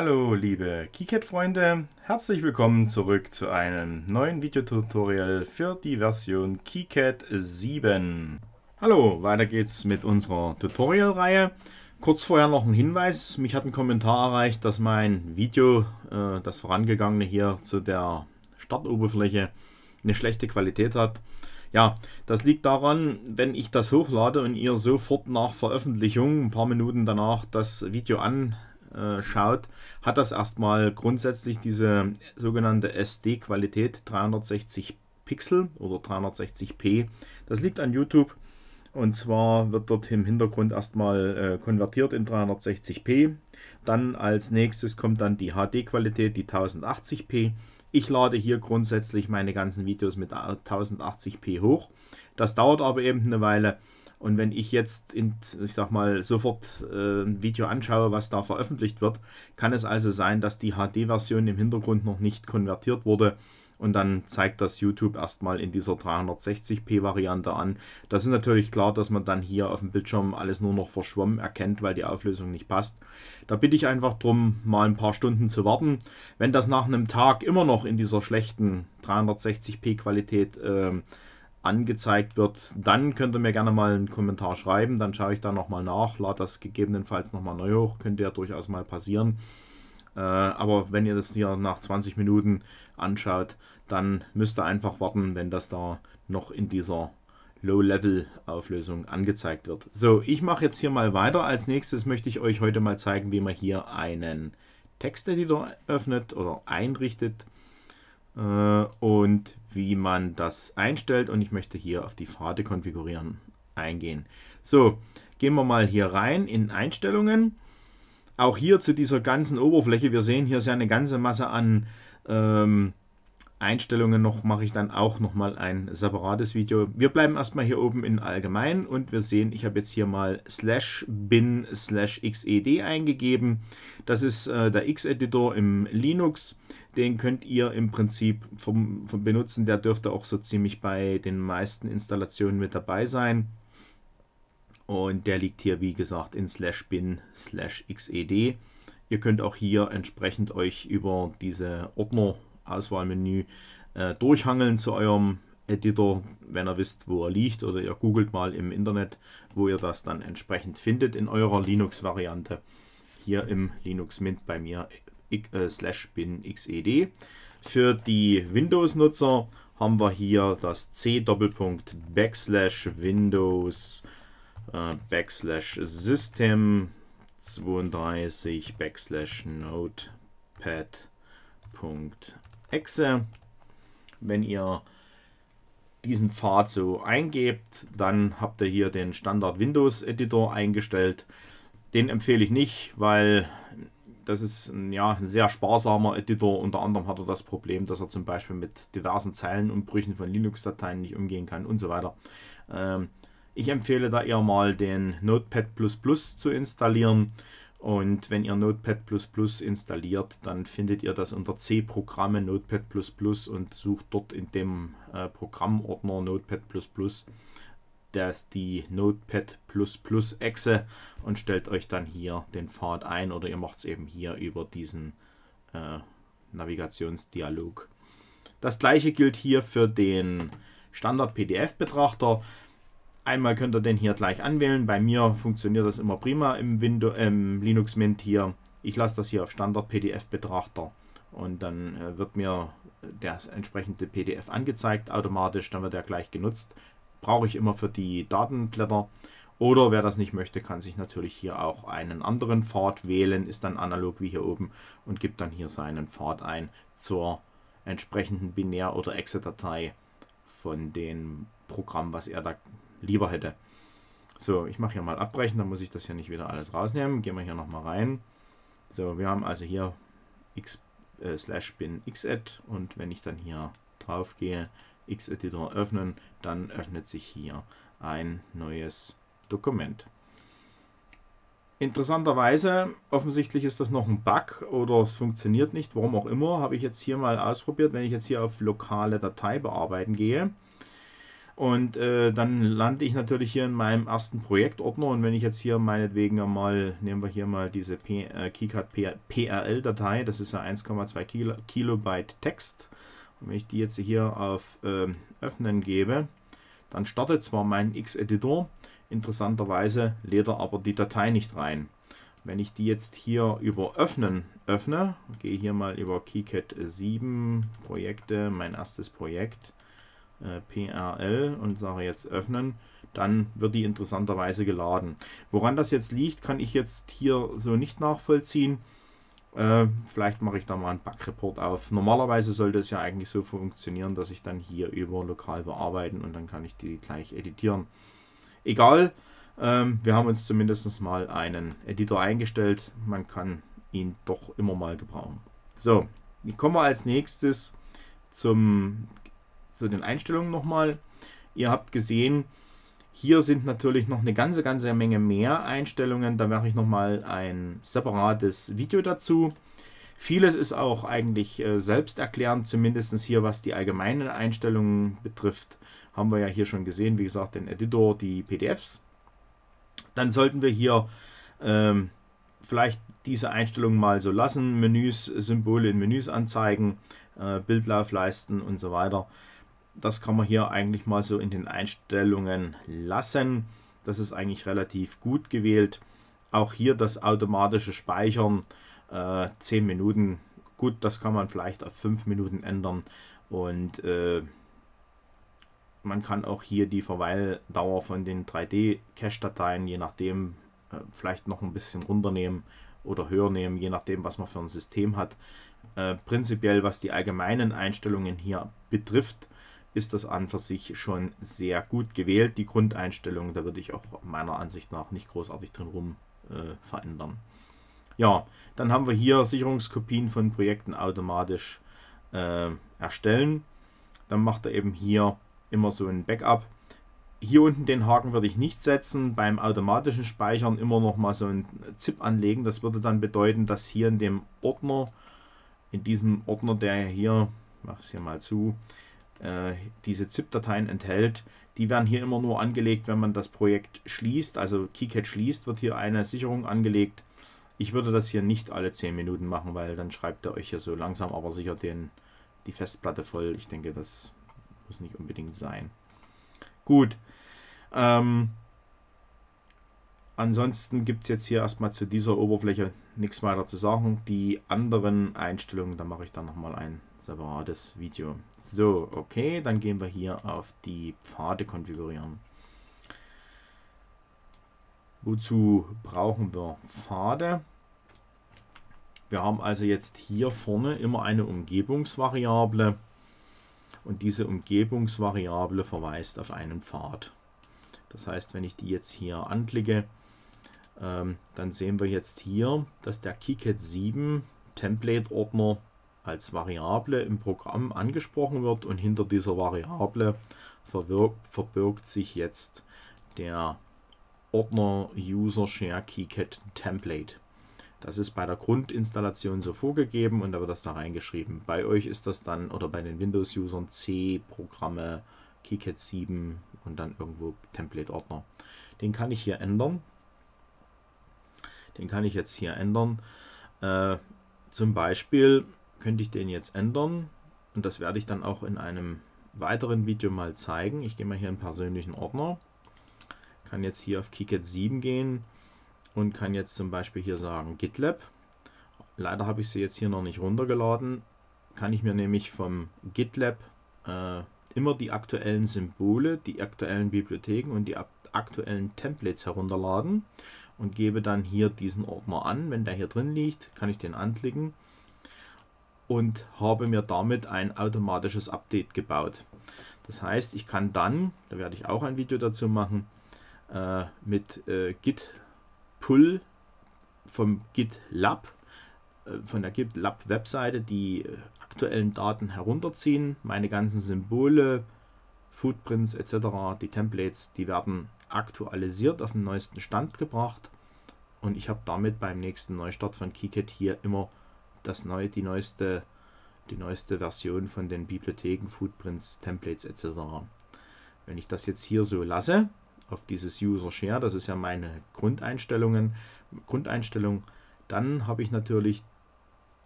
Hallo liebe KiCad-Freunde, herzlich willkommen zurück zu einem neuen Videotutorial für die Version KiCad7. Hallo, weiter geht's mit unserer Tutorial-Reihe. Kurz vorher noch ein Hinweis, mich hat ein Kommentar erreicht, dass mein Video, das vorangegangene hier zu der Startoberfläche, eine schlechte Qualität hat. Ja, das liegt daran, wenn ich das hochlade und ihr sofort nach Veröffentlichung, ein paar Minuten danach, das Video anschaut, hat das erstmal grundsätzlich diese sogenannte SD-Qualität 360 Pixel oder 360p. Das liegt an YouTube und zwar wird dort im Hintergrund erstmal konvertiert in 360p. Dann als nächstes kommt dann die HD-Qualität, die 1080p. Ich lade hier grundsätzlich meine ganzen Videos mit 1080p hoch. Das dauert aber eben eine Weile. Und wenn ich jetzt, ich sag mal, sofort ein Video anschaue, was da veröffentlicht wird, kann es also sein, dass die HD-Version im Hintergrund noch nicht konvertiert wurde. Und dann zeigt das YouTube erstmal in dieser 360p-Variante an. Das ist natürlich klar, dass man dann hier auf dem Bildschirm alles nur noch verschwommen erkennt, weil die Auflösung nicht passt. Da bitte ich einfach drum, mal ein paar Stunden zu warten. Wenn das nach einem Tag immer noch in dieser schlechten 360p-Qualität angezeigt wird, dann könnt ihr mir gerne mal einen Kommentar schreiben. Dann schaue ich da nochmal nach, lade das gegebenenfalls nochmal neu hoch. Könnte ja durchaus mal passieren. Aber wenn ihr das hier nach 20 Minuten anschaut, dann müsst ihr einfach warten, wenn das da noch in dieser Low-Level-Auflösung angezeigt wird. So, ich mache jetzt hier mal weiter. Als nächstes möchte ich euch heute mal zeigen, wie man hier einen Texteditor öffnet oder einrichtet und wie man das einstellt. Und ich möchte hier auf die Pfade konfigurieren eingehen. So, gehen wir mal hier rein in Einstellungen. Auch hier zu dieser ganzen Oberfläche, wir sehen hier ist ja eine ganze Masse an Einstellungen noch, mache ich dann auch nochmal ein separates Video. Wir bleiben erstmal hier oben in allgemein und wir sehen, ich habe jetzt hier mal /bin/xed eingegeben. Das ist der X-Editor im Linux. Den könnt ihr im Prinzip vom benutzen, der dürfte auch so ziemlich bei den meisten Installationen mit dabei sein. Und der liegt hier, wie gesagt, in /bin/xed. Ihr könnt auch hier entsprechend euch über diese Ordner-Auswahlmenü durchhangeln zu eurem Editor, wenn ihr wisst, wo er liegt. Oder ihr googelt mal im Internet, wo ihr das dann entsprechend findet in eurer Linux-Variante. Hier im Linux Mint bei mir /bin/xed. Für die Windows-Nutzer haben wir hier das c:/Windows/system32/Notepad.exe. Wenn ihr diesen Pfad so eingebt, dann habt ihr hier den Standard Windows Editor eingestellt. Den empfehle ich nicht, weil das ist ein sehr sparsamer Editor. Unter anderem hat er das Problem, dass er zum Beispiel mit diversen Zeilenumbrüchen von Linux-Dateien nicht umgehen kann und so weiter. Ich empfehle da eher mal den Notepad++ zu installieren und wenn ihr Notepad++ installiert, dann findet ihr das unter C-Programme Notepad++ und sucht dort in dem Programmordner Notepad++ die Notepad++ Exe und stellt euch dann hier den Pfad ein oder ihr macht es eben hier über diesen Navigationsdialog. Das gleiche gilt hier für den Standard-PDF-Betrachter. Einmal könnt ihr den hier gleich anwählen. Bei mir funktioniert das immer prima im Linux Mint hier. Ich lasse das hier auf Standard PDF-Betrachter und dann wird mir das entsprechende PDF angezeigt automatisch. Dann wird er gleich genutzt. Brauche ich immer für die Datenblätter. Oder wer das nicht möchte, kann sich natürlich hier auch einen anderen Pfad wählen. Ist dann analog wie hier oben und gibt dann hier seinen Pfad ein zur entsprechenden Binär- oder Exe-Datei von dem Programm, was er da lieber hätte. So, ich mache hier mal abbrechen, dann muss ich das hier nicht wieder alles rausnehmen. Gehen wir hier nochmal rein. So, wir haben also hier /bin/xed und wenn ich dann hier drauf gehe, X-Editor öffnen, dann öffnet sich hier ein neues Dokument. Interessanterweise, offensichtlich ist das noch ein Bug oder es funktioniert nicht, warum auch immer, habe ich jetzt hier mal ausprobiert, wenn ich jetzt hier auf lokale Datei bearbeiten gehe. Und dann lande ich natürlich hier in meinem ersten Projektordner. Und wenn ich jetzt hier meinetwegen einmal, nehmen wir hier mal diese KiCad PRL-Datei, das ist ja 1,2 Kilobyte Text. Und wenn ich die jetzt hier auf Öffnen gebe, dann startet zwar mein X-Editor, interessanterweise lädt er aber die Datei nicht rein. Wenn ich die jetzt hier über Öffnen öffne, gehe hier mal über KiCad7, Projekte, mein erstes Projekt, PRL und sage jetzt Öffnen, dann wird die interessanterweise geladen. Woran das jetzt liegt, kann ich jetzt hier so nicht nachvollziehen. Vielleicht mache ich da mal einen Bug-Report auf. Normalerweise sollte es ja eigentlich so funktionieren, dass ich dann hier über lokal bearbeiten und dann kann ich die gleich editieren. Egal, wir haben uns zumindest mal einen Editor eingestellt. Man kann ihn doch immer mal gebrauchen. So, kommen wir als nächstes zu den Einstellungen nochmal. Ihr habt gesehen, hier sind natürlich noch eine ganze Menge mehr Einstellungen. Da mache ich nochmal ein separates Video dazu. Vieles ist auch eigentlich selbsterklärend, zumindest hier, was die allgemeinen Einstellungen betrifft. Haben wir ja hier schon gesehen, wie gesagt, den Editor, die PDFs. Dann sollten wir hier vielleicht diese Einstellungen mal so lassen. Menüs, Symbole in Menüs anzeigen, Bildlaufleisten und so weiter. Das kann man hier eigentlich mal so in den Einstellungen lassen. Das ist eigentlich relativ gut gewählt. Auch hier das automatische Speichern, 10 Minuten. Gut, das kann man vielleicht auf 5 Minuten ändern. Und man kann auch hier die Verweildauer von den 3D-Cache-Dateien, je nachdem, vielleicht noch ein bisschen runternehmen oder höher nehmen, je nachdem, was man für ein System hat. Prinzipiell, was die allgemeinen Einstellungen hier betrifft, ist das an für sich schon sehr gut gewählt. Die Grundeinstellung, da würde ich auch meiner Ansicht nach nicht großartig drin rum verändern. Ja, dann haben wir hier Sicherungskopien von Projekten automatisch erstellen. Dann macht er eben hier immer so ein Backup. Hier unten den Haken würde ich nicht setzen. Beim automatischen Speichern immer noch mal so ein ZIP anlegen. Das würde dann bedeuten, dass hier in dem Ordner, in diesem Ordner, der hier, ich mache es hier mal zu, diese ZIP-Dateien enthält, die werden hier immer nur angelegt, wenn man das Projekt schließt, also KiCad schließt, wird hier eine Sicherung angelegt. Ich würde das hier nicht alle 10 Minuten machen, weil dann schreibt er euch hier so langsam aber sicher die Festplatte voll. Ich denke, das muss nicht unbedingt sein. Gut. Ansonsten gibt es jetzt hier erstmal zu dieser Oberfläche nichts weiter zu sagen. Die anderen Einstellungen, da mache ich dann nochmal ein separates Video. So, okay, dann gehen wir hier auf die Pfade konfigurieren. Wozu brauchen wir Pfade? Wir haben also jetzt hier vorne immer eine Umgebungsvariable und diese Umgebungsvariable verweist auf einen Pfad. Das heißt, wenn ich die jetzt hier anklicke, dann sehen wir jetzt hier, dass der KiCad7 Template-Ordner als Variable im Programm angesprochen wird und hinter dieser Variable verbirgt sich jetzt der Ordner User Share KiCad Template. Das ist bei der Grundinstallation so vorgegeben und da wird das da reingeschrieben. Bei euch ist das dann, oder bei den Windows-Usern, C-Programme, KiCad7 und dann irgendwo Template-Ordner. Den kann ich hier ändern. Den kann ich jetzt hier ändern. Zum Beispiel könnte ich den jetzt ändern und das werde ich dann auch in einem weiteren Video mal zeigen. Ich gehe mal hier in den persönlichen Ordner, kann jetzt hier auf KiCad7 gehen und kann jetzt zum Beispiel hier sagen GitLab. Leider habe ich sie jetzt hier noch nicht runtergeladen. Kann ich mir nämlich vom GitLab immer die aktuellen Symbole, die aktuellen Bibliotheken und die aktuellen Templates herunterladen und gebe dann hier diesen Ordner an. Wenn der hier drin liegt, kann ich den anklicken und habe mir damit ein automatisches Update gebaut. Das heißt, ich kann dann, da werde ich auch ein Video dazu machen, mit Git Pull vom GitLab, von der GitLab-Webseite, die aktuellen Daten herunterziehen. Meine ganzen Symbole, Footprints etc., die Templates, die werden aktualisiert, auf den neuesten Stand gebracht und ich habe damit beim nächsten Neustart von KiCad hier immer die neueste Version von den Bibliotheken, Footprints, Templates etc. Wenn ich das jetzt hier so lasse, auf dieses User Share, das ist ja meine Grundeinstellung, dann habe ich natürlich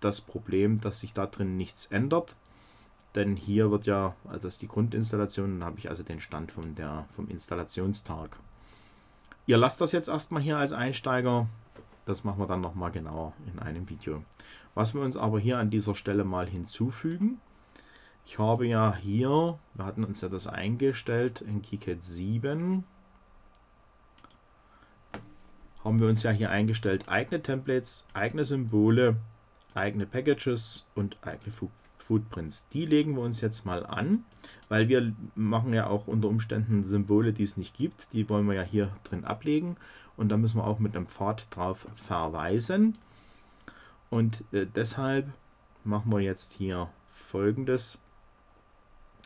das Problem, dass sich da drin nichts ändert. Denn hier wird ja, also das ist die Grundinstallation, dann habe ich also den Stand vom Installationstag. Ihr lasst das jetzt erstmal hier als Einsteiger. Das machen wir dann nochmal genauer in einem Video. Was wir uns aber hier an dieser Stelle mal hinzufügen, ich habe ja hier, wir hatten uns ja das eingestellt in KiCad7, haben wir uns ja hier eingestellt, eigene Templates, eigene Symbole, eigene Packages und eigene Footprints. Die legen wir uns jetzt mal an, weil wir machen ja auch unter Umständen Symbole, die es nicht gibt. Die wollen wir ja hier drin ablegen und da müssen wir auch mit einem Pfad drauf verweisen. Und deshalb machen wir jetzt hier Folgendes.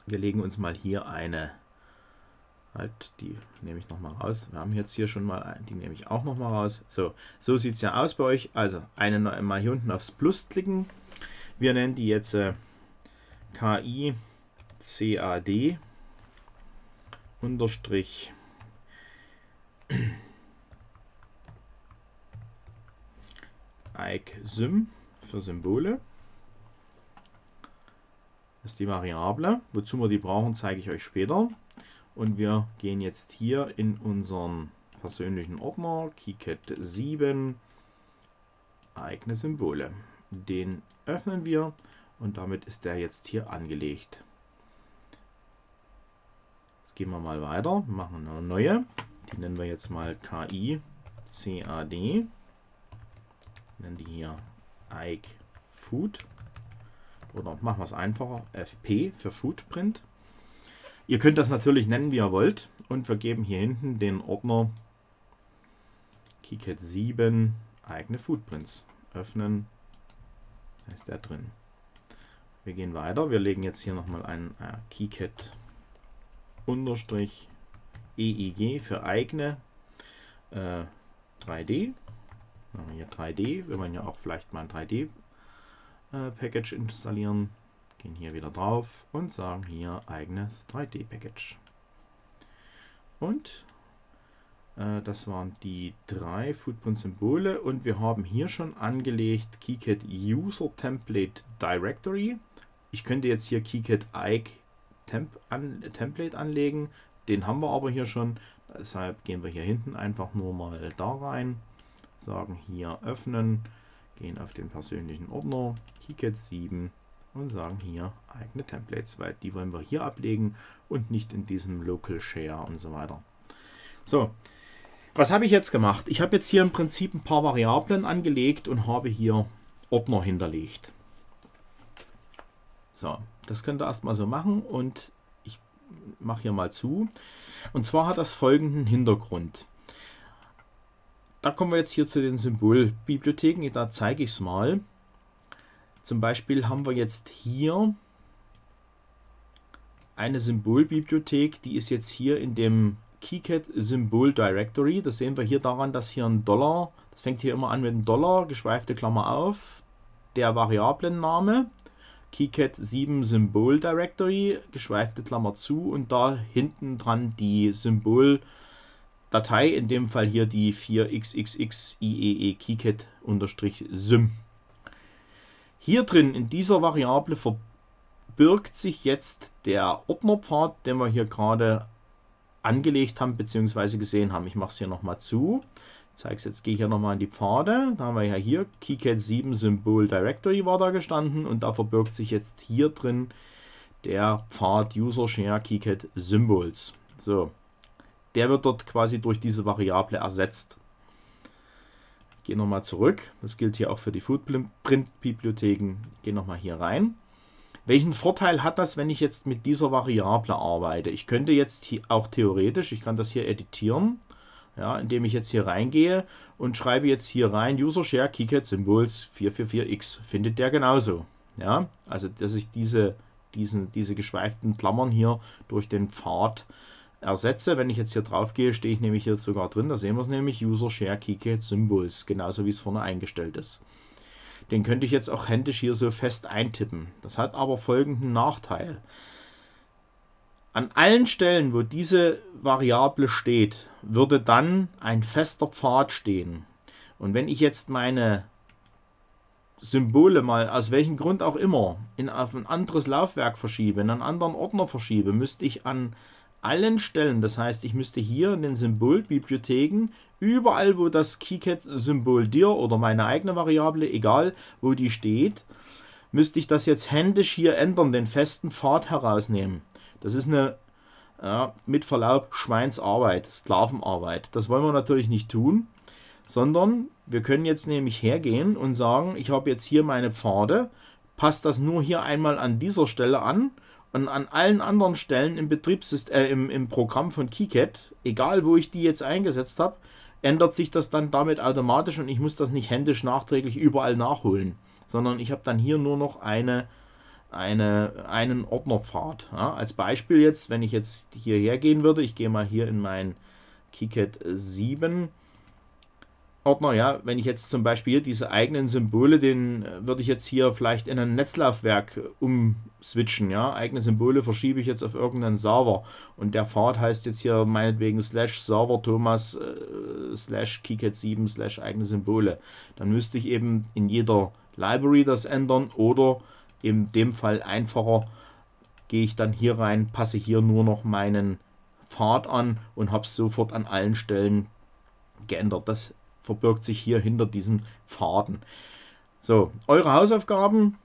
Wir legen uns mal hier eine, die nehme ich nochmal raus. Wir haben jetzt hier schon mal eine, die nehme ich auch nochmal raus. So sieht es ja aus bei euch. Also eine neue, mal hier unten aufs Plus klicken. Wir nennen die jetzt KiCad_EICSYM für Symbole. Das ist die Variable. Wozu wir die brauchen, zeige ich euch später. Und wir gehen jetzt hier in unseren persönlichen Ordner KiCad7 eigene Symbole. Den öffnen wir und damit ist der jetzt hier angelegt. Jetzt gehen wir mal weiter, machen eine neue. Die nennen wir jetzt mal KiCad. Nennen die hier EICFood. Oder machen wir es einfacher, FP für Footprint. Ihr könnt das natürlich nennen, wie ihr wollt. Und wir geben hier hinten den Ordner KiCad7 eigene Footprints. Öffnen. Ist der drin. Wir gehen weiter. Wir legen jetzt hier nochmal einen KiCad_EIG für eigene 3D. Machen wir hier 3D. Wir wollen ja auch vielleicht mal ein 3D-Package installieren. Gehen hier wieder drauf und sagen hier eigenes 3D-Package. Und das waren die drei Footprint-Symbole und wir haben hier schon angelegt KiCad User Template Directory. Ich könnte jetzt hier KiCad EIC Template anlegen, den haben wir aber hier schon. Deshalb gehen wir hier hinten einfach nur mal da rein, sagen hier öffnen, gehen auf den persönlichen Ordner KiCad7 und sagen hier eigene Templates, weil die wollen wir hier ablegen und nicht in diesem Local Share und so weiter. So. Was habe ich jetzt gemacht? Ich habe jetzt hier im Prinzip ein paar Variablen angelegt und habe hier Ordner hinterlegt. So, das könnt ihr erstmal so machen und ich mache hier mal zu. Und zwar hat das folgenden Hintergrund. Da kommen wir jetzt hier zu den Symbolbibliotheken, da zeige ich es mal. Zum Beispiel haben wir jetzt hier eine Symbolbibliothek, die ist jetzt hier in dem KiCad Symbol Directory. Das sehen wir hier daran, dass hier ein $, das fängt hier immer an mit einem $, geschweifte Klammer auf, der Variablenname, KiCad7 Symbol Directory, geschweifte Klammer zu und da hinten dran die Symboldatei, in dem Fall hier die 4xxxiee KiCad_sym. Hier drin in dieser Variable verbirgt sich jetzt der Ordnerpfad, den wir hier gerade angelegt haben bzw. gesehen haben. Ich mache es hier nochmal zu. Ich zeige es jetzt, gehe hier nochmal in die Pfade. Da haben wir ja hier KiCad7 Symbol Directory war da gestanden und da verbirgt sich jetzt hier drin der Pfad User Share KiCad Symbols. So, der wird dort quasi durch diese Variable ersetzt. Ich gehe nochmal zurück. Das gilt hier auch für die Footprint-Bibliotheken. Ich gehe nochmal hier rein. Welchen Vorteil hat das, wenn ich jetzt mit dieser Variable arbeite? Ich könnte jetzt hier auch theoretisch, ich kann das hier editieren, ja, indem ich jetzt hier reingehe und schreibe jetzt hier rein User Share KiCad Symbols 444x. Findet der genauso. Ja? Also, dass ich diese geschweiften Klammern hier durch den Pfad ersetze. Wenn ich jetzt hier drauf gehe, stehe ich nämlich hier sogar drin. Da sehen wir es nämlich User Share KiCad Symbols, genauso wie es vorne eingestellt ist. Den könnte ich jetzt auch händisch hier so fest eintippen. Das hat aber folgenden Nachteil. An allen Stellen, wo diese Variable steht, würde dann ein fester Pfad stehen. Und wenn ich jetzt meine Symbole mal, aus welchem Grund auch immer, auf ein anderes Laufwerk verschiebe, in einen anderen Ordner verschiebe, müsste ich an allen Stellen, das heißt, ich müsste hier in den Symbolbibliotheken, überall wo das KiCad-Symbol dir oder meine eigene Variable, egal wo die steht, müsste ich das jetzt händisch hier ändern, den festen Pfad herausnehmen. Das ist eine, mit Verlaub, Schweinsarbeit, Sklavenarbeit. Das wollen wir natürlich nicht tun, sondern wir können jetzt nämlich hergehen und sagen, ich habe jetzt hier meine Pfade, passe das nur hier einmal an dieser Stelle an und an allen anderen Stellen im Betriebssystem, im Programm von KiCad, egal wo ich die jetzt eingesetzt habe, ändert sich das dann damit automatisch und ich muss das nicht händisch nachträglich überall nachholen, sondern ich habe dann hier nur noch einen Ordnerpfad. Ja, als Beispiel jetzt, wenn ich jetzt hierher gehen würde, ich gehe mal hier in mein KiCad7 Ordner, ja, wenn ich jetzt zum Beispiel diese eigenen Symbole, den würde ich jetzt hier vielleicht in ein Netzlaufwerk umswitchen, ja, eigene Symbole verschiebe ich jetzt auf irgendeinen Server und der Pfad heißt jetzt hier meinetwegen /server-thomas /KiCad7 /eigene Symbole, dann müsste ich eben in jeder Library das ändern oder in dem Fall einfacher, gehe ich dann hier rein, passe hier nur noch meinen Pfad an und habe es sofort an allen Stellen geändert. Das verbirgt sich hier hinter diesen Pfaden. So, eure Hausaufgaben.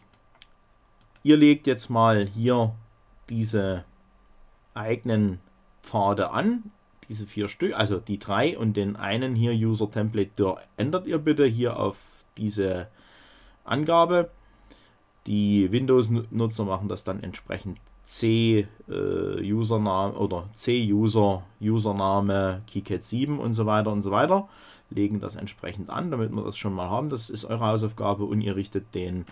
Ihr legt jetzt mal hier diese eigenen Pfade an. Diese 4 Stück, also die 3 und den einen hier User Template, da ändert ihr bitte hier auf diese Angabe. Die Windows-Nutzer machen das dann entsprechend C-Username oder C-User-Username, KiCad7 und so weiter, legen das entsprechend an, damit wir das schon mal haben. Das ist eure Hausaufgabe und ihr richtet den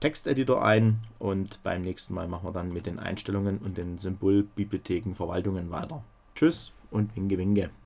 Texteditor ein und beim nächsten Mal machen wir dann mit den Einstellungen und den Symbolbibliotheken Verwaltungen weiter. Tschüss und winke winke.